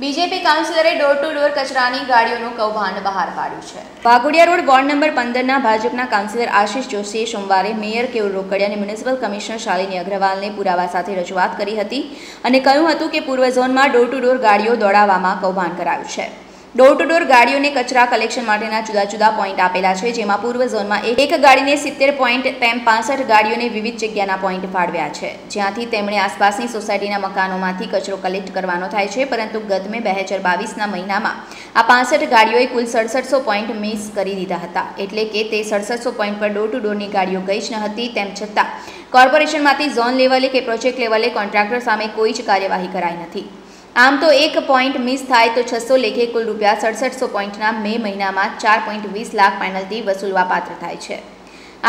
BJP काउंसिलरे door to door कचरानी गाड़ीओनुं કૌભાંડ બહાર પાડ્યું છે। વાઘોડિયા રોડ વોર્ડ નંબર 15 ના ભાજપના કાઉન્સિલર આશીષ જોશીએ સોમવારે મેયર કેવ રોકડિયા અને મ્યુનિસિપલ કમિશનર શાલિની અગ્રવાલને પુરાવા સાથે રજૂઆત કરી હતી અને કહ્યું હતું કે પૂર્વ ઝોનમાં ડોર ટુ ડોર ગાડીઓ દોડાવવામાં કૌભાંડ કરાયું છે। डोर टू डोर गाड़ियों ने कचरा कलेक्शन माटेना जुदा जुदा पॉइंट आपेला छे, जेमा पूर्व झोन में एक गाड़ी ने 70 पॉइंट तेम 65 गाड़ियों ने विविध जग्याना पॉइंट फाळव्या छे, ज्यांथी तेमणे आसपासनी सोसायटीना मकानोमांथी कचरो कलेक्ट करवानो थाय छे। परंतु गत मे 2022 ना महीनामां आ 65 गाड़ियोए कुल 6700 पॉइंट मिस करी दीधा हता, एटले के ते 6700 पॉइंट पर डोर टू डोरनी गाड़ियों गई ज न हती। तेम छतां कोर्पोरेशनमांथी झोन लेवले के प्रोजेक्ट लेवले कॉन्ट्राक्टर सामे कोई ज कार्यवाही कराई नथी। आम तो एक पॉइंट मिस थाय तो 600 लेखे कुल रूपया 6700 पॉइंटना मे महीना में 4.20 लाख पेनल्टी वसूलवा पात्र थाय छे।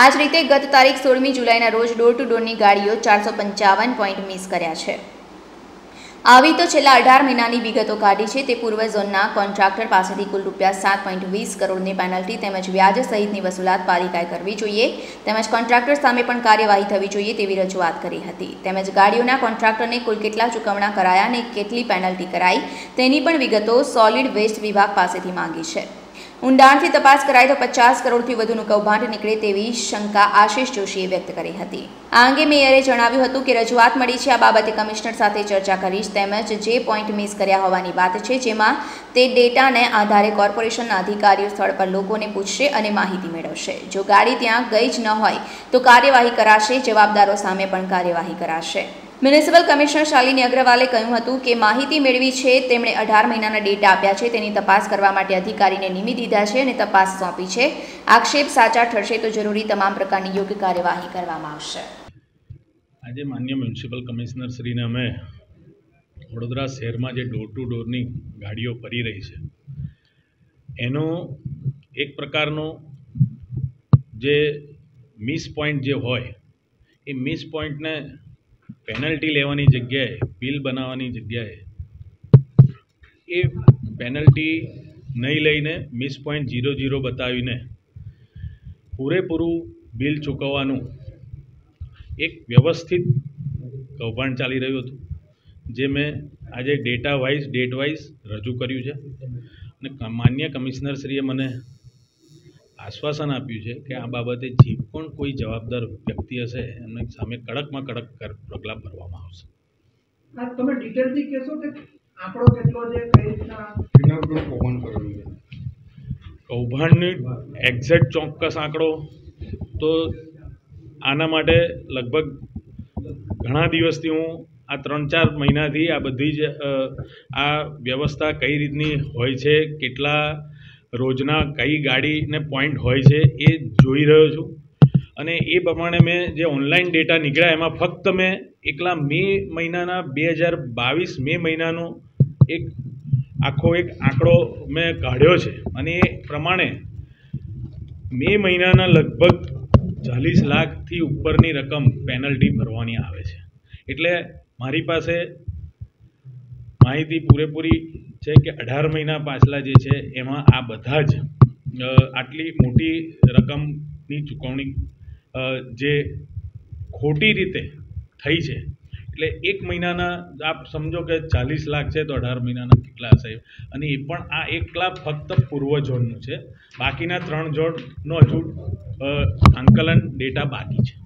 आज रीते गत तारीख 16 जुलाई रोज डोर टू डोरनी गाड़ीओ 455 पॉइंट मिस कर्या छे। आवी तो छेल्ला 18 महीनानी विगतो काढी छे। ते पूर्व झोनना कॉन्ट्राक्टर पासेथी कुल रूपया 7.20 करोड़नी पेनल्टी तेमज व्याज सहितनी वसूलात पालिकाए करवी जोईए, तेमज कॉन्ट्राक्टर सामे पण कार्यवाही थवी जोईए तेवी रजूआत करी हती। तेमज गाड़ीओना कॉन्ट्राक्टरने कुल केटला चूकवणा कराया अने केटली पेनल्टी कराई तेनी पण विगतो सॉलिड वेस्ट विभाग पासेथी मांगी छे। ઊંડાણથી તપાસ કરાય તો 50 કરોડથી વધુનું કૌભાંડ નીકળે તેવી શંકા આશીષ જોશીએ વ્યક્ત કરી હતી। આ અંગે મેયરે જણાવ્યું હતું કે રજૂઆત મળી છે, આ બાબતે કમિશનર સાથે ચર્ચા કરીશ, તેમજ જે પોઈન્ટ મિસ કર્યા હોવાની વાત છે જેમાં તે ડેટાને આધારે કોર્પોરેશનના અધિકારીઓ સ્થળ પર લોકોને પૂછશે અને માહિતી મેળવશે। જો ગાડી ત્યાં ગઈ જ ન હોય તો કાર્યવાહી કરાશે, જવાબદારો સામે પણ કાર્યવાહી કરાશે। म्युनिसिपल कमिश्नर शालिनी अग्रवाले कह્યું હતું કે માહિતી મેળવી છે, તેમણે 18 મહિનાના ડેટા આપ્યા છે, તેની તપાસ કરવા માટે અધિકારીને નિમી દીધા છે અને તપાસ સોંપી છે। આક્ષેપ સાચા ઠરશે તો જરૂરી તમામ પ્રકારની યોગ્ય કાર્યવાહી કરવામાં આવશે। આજે માન્ય મ્યુનિસિપલ કમિશનર શ્રીને અમે વડોદરા શહેરમાં જે ડોર ટુ ડોરની ગાડીઓ ફરી રહી છે એનો એક પ્રકારનો જે મિસ પોઈન્ટ જે હોય એ મિસ પોઈન્ટને पेनल्टी लेवानी जगह बिल बनावानी जगह ये पेनल्टी नहीं लईने मिस पॉइंट 0.00 बतावीने पूरेपूरू बिल चूकवानु एक व्यवस्थित कौभांड चाली रह्युं हतुं, जे मैं आज डेटा वाइज डेट वाइज रजू कर्युं छे। मान्य कमिश्नरश्रीए मने आश्वासन आप्युं छे के आ बाबते जे पण कोई जवाबदार व्यक्ति हशे एमने सामे कड़कमां कड़क पगला भरवामां आवशे। आ तमे डिटेलथी कहेशो के आंकड़ो केटलो छे, कई रीतना कौभांड करेलुं छे? कौभांडनी एक्झेक्ट चोक्कस आंकड़ो तो आना माटे लगभग घणा दिवसथी हूँ आ 3-4 महीनाथी आ बधी ज आ व्यवस्था कई रीतनी होय छे, केटला रोजना कई गाड़ी ने पॉइंट होय छे ए जोई रह्यो छुं अने ए प्रमाणे में जे ऑनलाइन डेटा निकळ्या एमां फक्त मैं एकला मे महीनाना 2022 मे महीनानो एक आखो एक आंकड़ो मैं काढ्यो छे अने ए प्रमाणे मे महीनाना लगभग 40 लाख थी उपरनी रकम पेनल्टी भरवानी आवे छे। एटले मारी पासे माहिती पूरेपूरी है कि 18 महीना पाछला जे छे एमां आ बधा ज आटली मोटी रकमनी चूकवणी जे खोटी रीते थई छे। एटले एक महीनाना आप समझो कि 40 लाख है तो 18 महीनाना केटला हशे अने ए पण आ एकला फक्त पूर्व झोननुं छे, बाकीना 3 झोननो हजू आंकलन डेटा बाकी है।